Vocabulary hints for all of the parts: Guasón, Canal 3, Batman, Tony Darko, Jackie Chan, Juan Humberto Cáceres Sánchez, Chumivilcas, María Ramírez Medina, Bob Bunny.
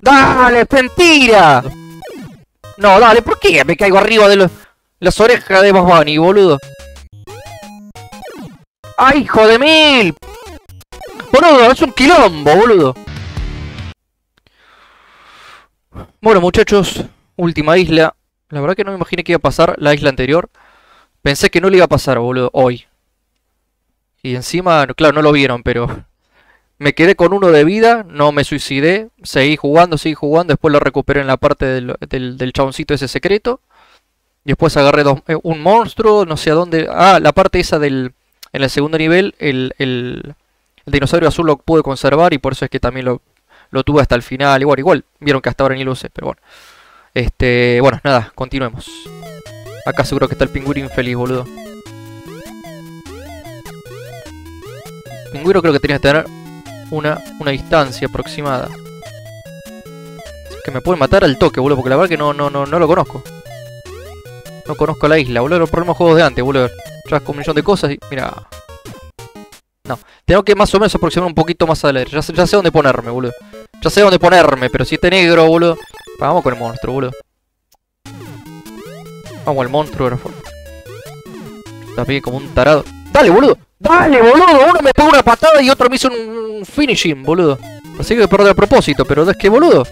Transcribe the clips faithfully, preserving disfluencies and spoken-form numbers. ¡Dale, es mentira! No, dale, ¿por qué me caigo arriba de los, las orejas de Bob Bunny, boludo? ¡Ay, hijo de mil! Boludo, es un quilombo, boludo. Bueno, muchachos, última isla. La verdad que no me imaginé que iba a pasar la isla anterior. Pensé que no le iba a pasar, boludo, hoy. Y encima, claro, no lo vieron, pero... me quedé con uno de vida, no me suicidé. Seguí jugando, seguí jugando. Después lo recuperé en la parte del, del, del chaboncito ese secreto. Y después agarré dos, eh, un monstruo, no sé a dónde... Ah, la parte esa del... En el segundo nivel, el, el, el dinosaurio azul lo pude conservar. Y por eso es que también lo, lo tuve hasta el final. Igual, igual, vieron que hasta ahora ni lo usé, pero bueno. Este, bueno, nada, continuemos. Acá seguro que está el pingüino feliz, boludo. El pingüino creo que tenía que tener una, una distancia aproximada. Es que me pueden matar al toque, boludo, porque la verdad que no, no, no, no lo conozco. No conozco la isla, boludo, los problemas de juegos de antes, boludo. Ya con un millón de cosas y... mira. No, tengo que más o menos aproximar un poquito más a la derecha. Ya, ya sé dónde ponerme, boludo. Ya sé dónde ponerme, pero si este negro, boludo... Vamos con el monstruo, boludo. Vamos al monstruo, bro. Está bien como un tarado. ¡Dale, boludo! ¡Dale, boludo! Uno me pegó una patada y otro me hizo un finishing, boludo. Así que perdí el propósito, pero es que, boludo.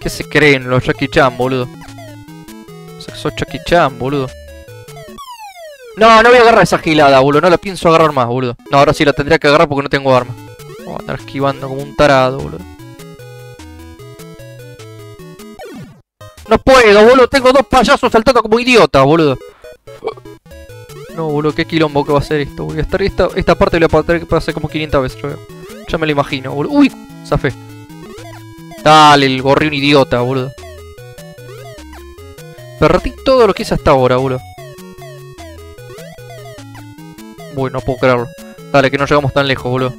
¿Qué se creen los Jackie Chan, boludo? Sos Jackie Chan, boludo. No, no voy a agarrar esa gilada, boludo. No la pienso agarrar más, boludo. No, ahora sí la tendría que agarrar porque no tengo arma. Voy a andar esquivando como un tarado, boludo. No puedo, boludo, tengo dos payasos saltando como idiotas, boludo. No, boludo, qué quilombo que va a ser esto. Voy a estar esta, esta parte la voy a tener que hacer como quinientas veces, yo veo. Ya me lo imagino, boludo. ¡Uy! Zafé. Dale, el gorrión idiota, boludo. Perdí todo lo que hice hasta ahora, boludo. Uy, no puedo creerlo. Dale, que no llegamos tan lejos, boludo.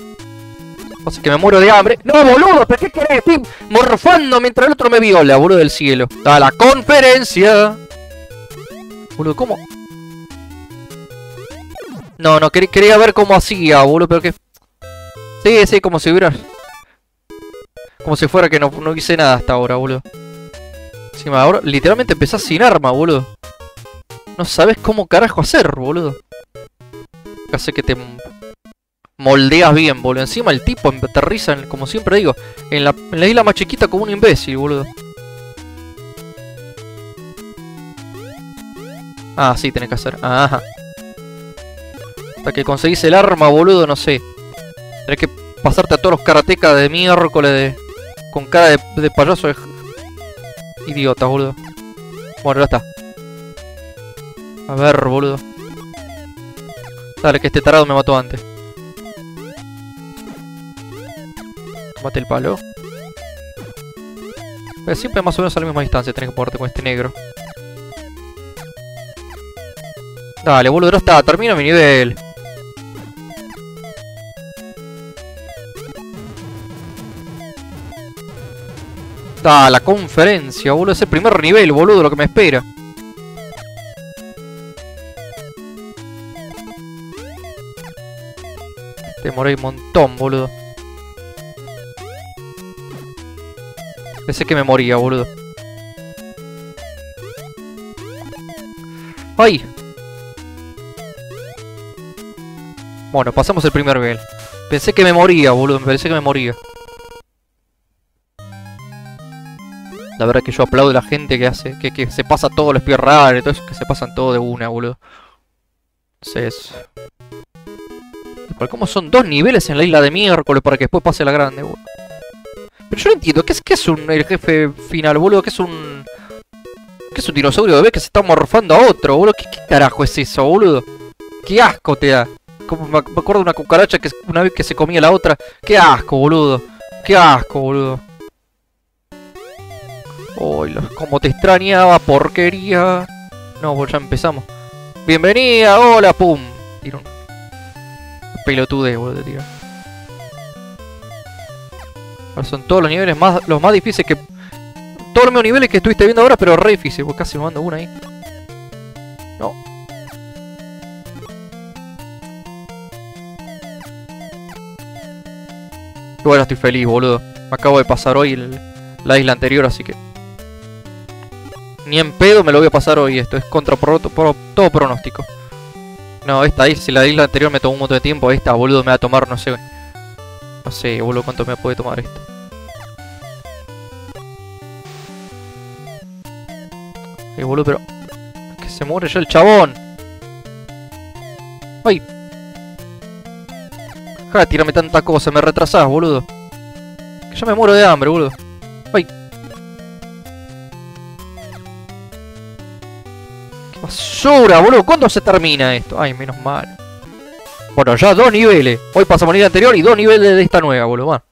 Pasa que me muero de hambre. ¡No, boludo! ¿Pero qué querés? Estoy morfando mientras el otro me viola, boludo del cielo. ¡A la conferencia! Boludo, ¿cómo? No, no, quer quería ver cómo hacía, boludo, pero que... Sí, sí, como si hubiera... Como si fuera que no, no hice nada hasta ahora, boludo. Encima, ahora literalmente empezás sin arma, boludo. No sabes cómo carajo hacer, boludo. Casi que te... moldeas bien, boludo. Encima el tipo aterriza, en, como siempre digo, en la, en la isla más chiquita como un imbécil, boludo. Ah, sí, tenés que hacer. Ajá. Hasta que conseguís el arma, boludo, no sé. Tenés que pasarte a todos los karatecas de miércoles de, con cara de, de payaso de... idiota, boludo. Bueno, ya está. A ver, boludo. Dale, que este tarado me mató antes. Mate el palo. Pero siempre más o menos a la misma distancia tenés que ponerte con este negro. Dale, boludo, no está. Termino mi nivel. Da, la conferencia, boludo. Es el primer nivel, boludo, lo que me espera. Demoré un montón, boludo. Pensé que me moría, boludo. ¡Ay! Bueno, pasamos el primer nivel. Pensé que me moría, boludo. Me parece que me moría. La verdad es que yo aplaudo a la gente que hace... Que, que se pasa todo, los pierrar y todo eso. Que se pasan todo de una, boludo. Entonces... ¿Cómo son dos niveles en la isla de miércoles para que después pase la grande, boludo? Pero yo no entiendo, ¿qué es, qué es un, el jefe final, boludo? ¿Qué es un... ¿Qué es un dinosaurio de bebé que se está morfando a otro, boludo? ¿Qué, qué carajo es eso, boludo? ¡Qué asco te da! Como me acuerdo de una cucaracha que una vez que se comía la otra. ¡Qué asco, boludo! ¡Qué asco, boludo! ¡Uy, oh, cómo te extrañaba, porquería! No, boludo, ya empezamos. ¡Bienvenida! ¡Hola! ¡Pum! Tiro un... pelotudez, boludo, tío. Ahora son todos los niveles más, los más difíciles que... Todos los mismos niveles que estuviste viendo ahora, pero re difícil. Pues casi me mando una ahí. No. Y bueno, estoy feliz, boludo. Me acabo de pasar hoy el, la isla anterior, así que ni en pedo me lo voy a pasar hoy. Esto es contra pro, pro, todo pronóstico. No, esta isla, si la isla anterior me tomó un montón de tiempo, esta, boludo, me va a tomar, no sé, no sé, boludo, cuánto me puede tomar esta. Eh, boludo, pero... que se muere ya el chabón. ¡Ay! Ja, tírame tanta cosa, me retrasás, boludo. Que ya me muero de hambre, boludo. ¡Ay! ¡Qué basura, boludo! ¿Cuándo se termina esto? Ay, menos mal. Bueno, ya dos niveles. Hoy pasamos a nivel anterior y dos niveles de esta nueva, boludo. Bueno.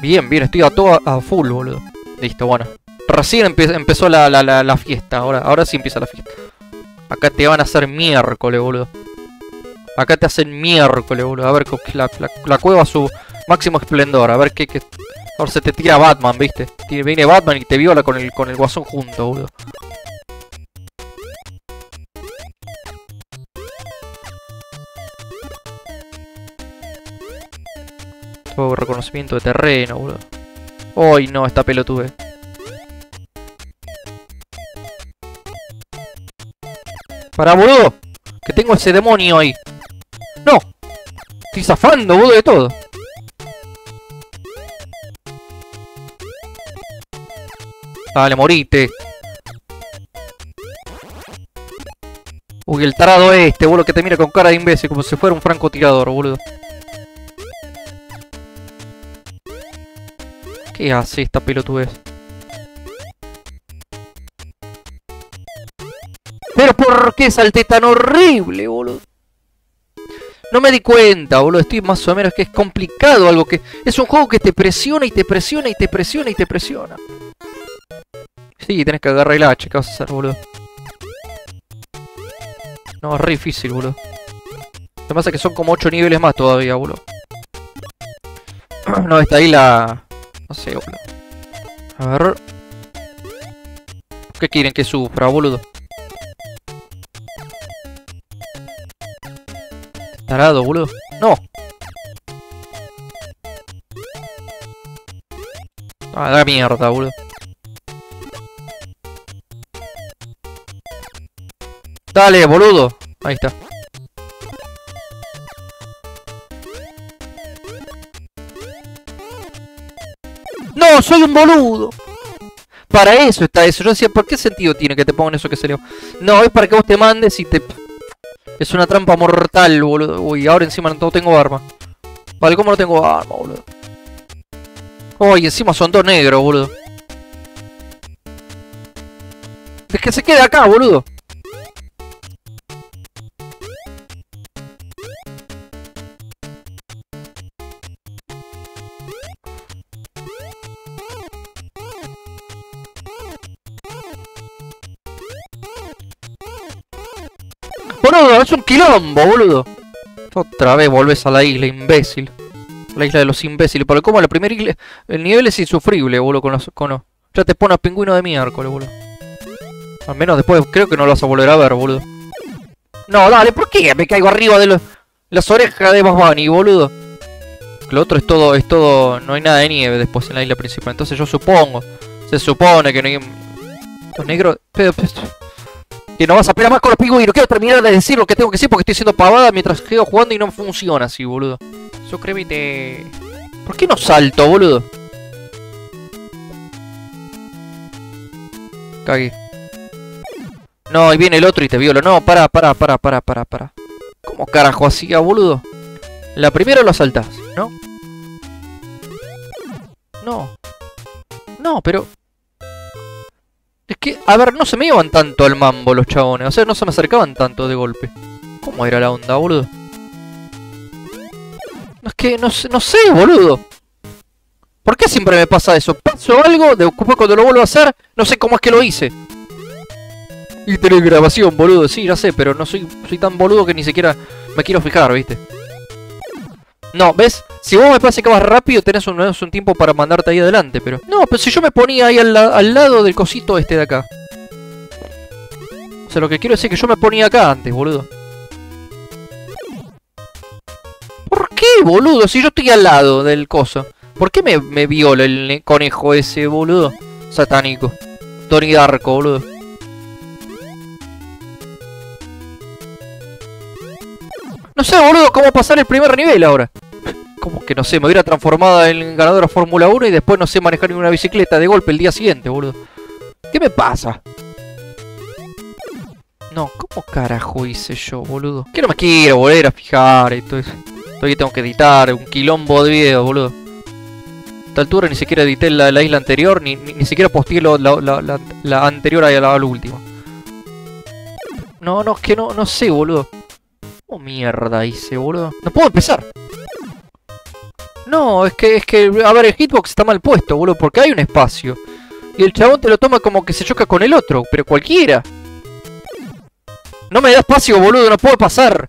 Bien, bien, estoy a todo a full, boludo. Listo, bueno. Recién empe empezó la, la, la, la fiesta, ahora, ahora sí empieza la fiesta. Acá te van a hacer miércoles, boludo. Acá te hacen miércoles, boludo. A ver, la, la, la cueva a su máximo esplendor. A ver qué... qué... Ahora se te tira Batman, viste. Tiene, viene Batman y te viola con el, con el Guasón junto, boludo. Todo reconocimiento de terreno, boludo. Ay, no, esta pelotude. Para, boludo, que tengo ese demonio ahí. No, estoy zafando, boludo, de todo. Dale, morite. Uy, el tarado este, boludo, que te mira con cara de imbécil, como si fuera un francotirador, boludo. ¿Qué hace esta pelotudez? Pero ¿por qué salté tan horrible, boludo? No me di cuenta, boludo. Estoy más o menos que es complicado algo que... Es un juego que te presiona y te presiona y te presiona y te presiona. Sí, tenés que agarrar el hacha. ¿Qué vas a hacer, boludo? No, es re difícil, boludo. Lo que pasa es que son como ocho niveles más todavía, boludo. No, esta isla... No sé, boludo. A ver... ¿Qué quieren que sufra, boludo? Tarado, boludo. ¡No! Ah, la mierda, boludo. ¡Dale, boludo! Ahí está. ¡No! ¡Soy un boludo! Para eso está eso. Yo decía, ¿por qué sentido tiene que te pongan eso que se leo? No, es para que vos te mandes y te... Es una trampa mortal, boludo. Uy, ahora encima no tengo arma. Vale, ¿cómo no tengo arma, boludo? Uy, encima son dos negros, boludo. Es que se quede acá, boludo. Boludo, es un quilombo, boludo. Otra vez volvés a la isla, imbécil. La isla de los imbéciles. Pero como la primera isla... El nivel es insufrible, boludo, con los... Con los... Ya te pones pingüino de miércoles, boludo. Al menos después creo que no lo vas a volver a ver, boludo. No, dale, ¿por qué me caigo arriba de los... las orejas de Bob Bunny, boludo? Lo otro es todo... es todo... No hay nada de nieve después en la isla principal. Entonces yo supongo... Se supone que no hay... Los negros... Pero, pero... Que no vas a pelear más con los pingüinos. Quiero terminar de decir lo que tengo que decir porque estoy haciendo pavada mientras quedo jugando y no funciona así, boludo. Suscríbete. ¿Por qué no salto, boludo? Cagué. No, y viene el otro y te violo. No, pará, pará, pará, pará, pará, pará. ¿Cómo carajo hacía, boludo? La primera lo saltás, ¿no? No. No, pero... Es que, a ver, no se me iban tanto al mambo los chabones. O sea, no se me acercaban tanto de golpe. ¿Cómo era la onda, boludo? No, es que, no sé, no sé, boludo. ¿Por qué siempre me pasa eso? Paso algo, después cuando lo vuelvo a hacer, no sé cómo es que lo hice. Y tenés grabación, boludo. Sí, ya sé, pero no soy, soy tan boludo que ni siquiera me quiero fijar, ¿viste? No, ¿ves? Si vos me parece que vas rápido, tenés un, un tiempo para mandarte ahí adelante, pero... No, pero si yo me ponía ahí al, la, al lado del cosito este de acá. O sea, lo que quiero decir es que yo me ponía acá antes, boludo. ¿Por qué, boludo? Si yo estoy al lado del coso. ¿Por qué me, me viola el conejo ese, boludo? Satánico. Tony Darko, boludo. No sé, boludo, cómo pasar el primer nivel ahora. Como que no sé, me hubiera transformado en ganadora Fórmula uno y después no sé manejar ninguna bicicleta de golpe el día siguiente, boludo. ¿Qué me pasa? No, ¿cómo carajo hice yo, boludo? Que no me quiero volver a fijar y todo eso. Todavía tengo que editar un quilombo de video, boludo. A esta altura ni siquiera edité la, la isla anterior, ni, ni, ni siquiera posteé la, la, la, la anterior a la, la última. No, no, es que no, no sé, boludo. ¿Cómo mierda hice, boludo? No puedo empezar. No, es que, es que, a ver, el hitbox está mal puesto, boludo, porque hay un espacio. Y el chabón te lo toma como que se choca con el otro, pero cualquiera. No me da espacio, boludo, no puedo pasar.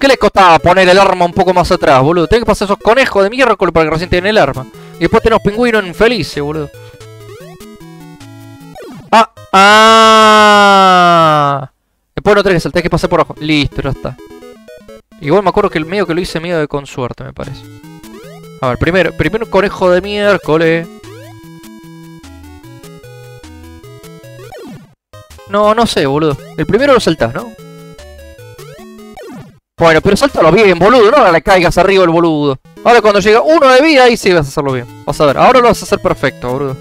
¿Qué le costaba poner el arma un poco más atrás, boludo? Tengo que pasar esos conejos de mierda para que recién tienen el arma. Y después tenemos pingüinos infelices, boludo. Ah, ah. Después no tenés que saltar, hay que pasar por abajo. Listo, ya está. Igual me acuerdo que el medio que lo hice medio de con suerte, me parece. A ver, primero, primero conejo de miércoles. No, no sé, boludo. El primero lo saltás, ¿no? Bueno, pero saltalo bien, boludo. No le caigas arriba el boludo. Ahora cuando llega uno de vida, ahí sí vas a hacerlo bien. Vas a ver, ahora lo vas a hacer perfecto, boludo.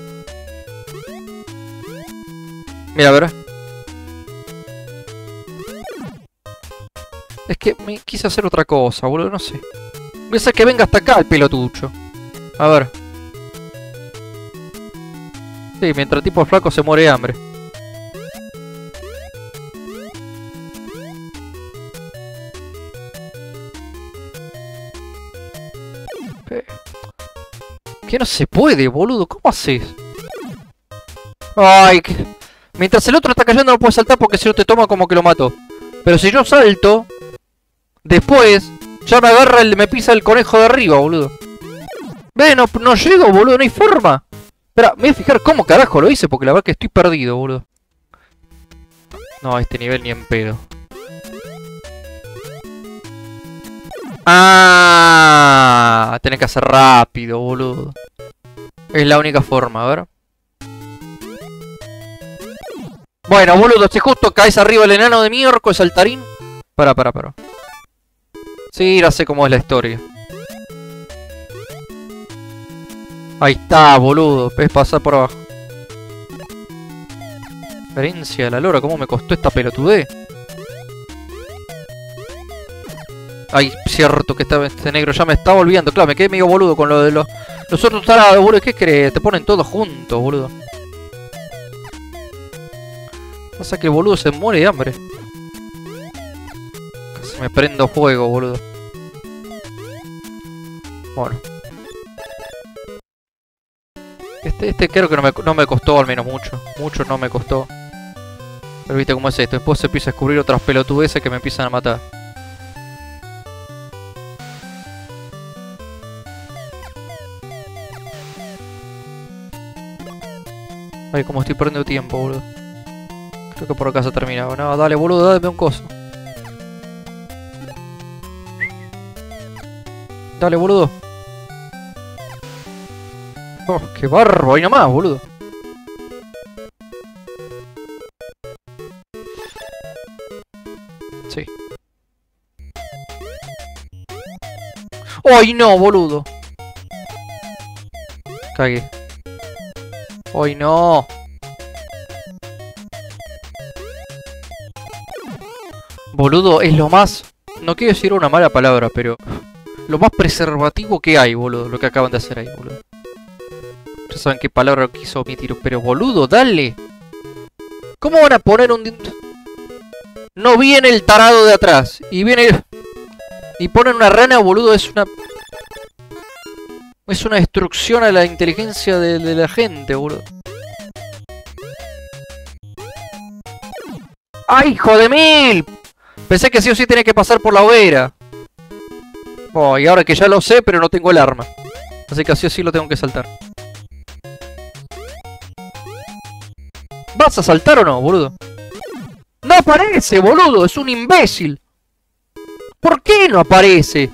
Mira, verás. Es que me quise hacer otra cosa, boludo, no sé. Voy a hacer que venga hasta acá el pelotucho. A ver. Sí, mientras el tipo flaco se muere de hambre. Que no se puede, boludo, ¿cómo haces? Ay, que... mientras el otro está cayendo no puedes saltar porque si no te toma como que lo mato. Pero si yo salto, después ya me agarra el... me pisa el conejo de arriba, boludo. Ve, no, no llego, boludo, no hay forma. Espera, me voy a fijar cómo carajo lo hice porque la verdad que estoy perdido, boludo. No, a este nivel ni en pedo. Ah, tenés que hacer rápido, boludo. Es la única forma, a ver. Bueno, boludo, si justo caes arriba el enano de miorco, el saltarín. Pará, pará, pará. Sí, ya sé cómo es la historia. Ahí está, boludo. Ves pasar por abajo. Herencia de la lora, cómo me costó esta pelotudez. Ay, cierto que este, este negro ya me está volviendo. Claro, me quedé medio boludo con lo de los... los otros tarados, boludo. ¿Qué crees? Te ponen todos juntos, boludo. Pasa que el boludo se muere de hambre. Casi me prendo fuego, boludo. Bueno. Este, este creo que no me, no me costó al menos mucho. Mucho no me costó. Pero viste cómo es esto. Después se empieza a descubrir otras pelotudeces que me empiezan a matar. Ay, como estoy perdiendo tiempo, boludo. Creo que por acá se ha terminado. No, dale, boludo, dame un coso. Dale, boludo. Oh, qué barro, ahí nomás, boludo. Sí. ¡Ay, no, boludo! Cagué. ¡Ay, no! Boludo, es lo más... no quiero decir una mala palabra, pero... lo más preservativo que hay, boludo, lo que acaban de hacer ahí, boludo. Ya saben qué palabra quiso omitir, pero boludo, dale. ¿Cómo van a poner un... no viene el tarado de atrás, y viene... el... y ponen una rana, boludo, es una... es una destrucción a la inteligencia de, de la gente, boludo. ¡Ay, hijo de mil! Pensé que sí o sí tenía que pasar por la hoguera. Oh, y ahora que ya lo sé, pero no tengo el arma. Así que así o sí lo tengo que saltar. ¿Vas a saltar o no, boludo? ¡No aparece, boludo! ¡Es un imbécil! ¿Por qué no aparece?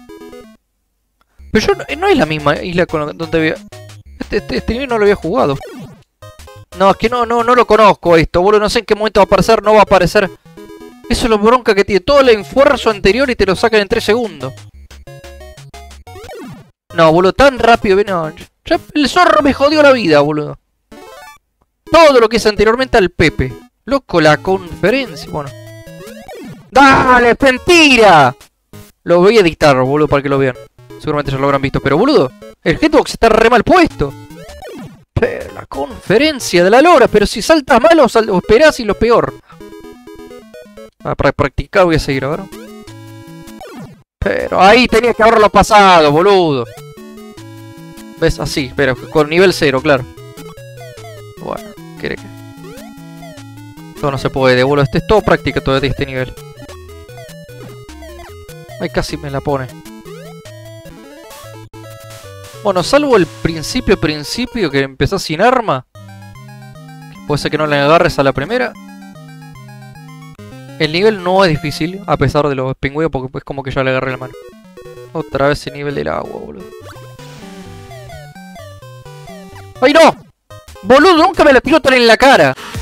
Pero yo no, no es la misma isla con donde había... Este, este, este nivel no lo había jugado. No, es que no, no, no lo conozco esto, boludo. No sé en qué momento va a aparecer, no va a aparecer. Eso es lo bronca que tiene. Todo el esfuerzo anterior y te lo sacan en tres segundos. No, boludo, tan rápido. No, ya, el zorro me jodió la vida, boludo. Todo lo que es anteriormente al Pepe. Loco, la conferencia. Bueno. ¡Dale, es mentira! Lo voy a editar, boludo, para que lo vean. Seguramente ya lo habrán visto. Pero, boludo, el hitbox está re mal puesto. Pero, la conferencia de la lora. Pero si saltas mal o, sal o esperás y lo peor. Ah, para practicar voy a seguir ahora. Pero ahí tenía que haberlo pasado, boludo. ¿Ves? Así, pero con nivel cero, claro. Bueno, quiere que... Esto no se puede, boludo. Este es todo práctica todavía de este nivel. Ay, casi me la pone. Bueno, salvo el principio, principio, que empezás sin arma. Puede ser que no le agarres a la primera. El nivel no es difícil, a pesar de los pingüinos, porque es como que ya le agarré la mano. Otra vez el nivel del agua, boludo. ¡Ay, no! ¡Boludo, nunca me la pilotan en la cara!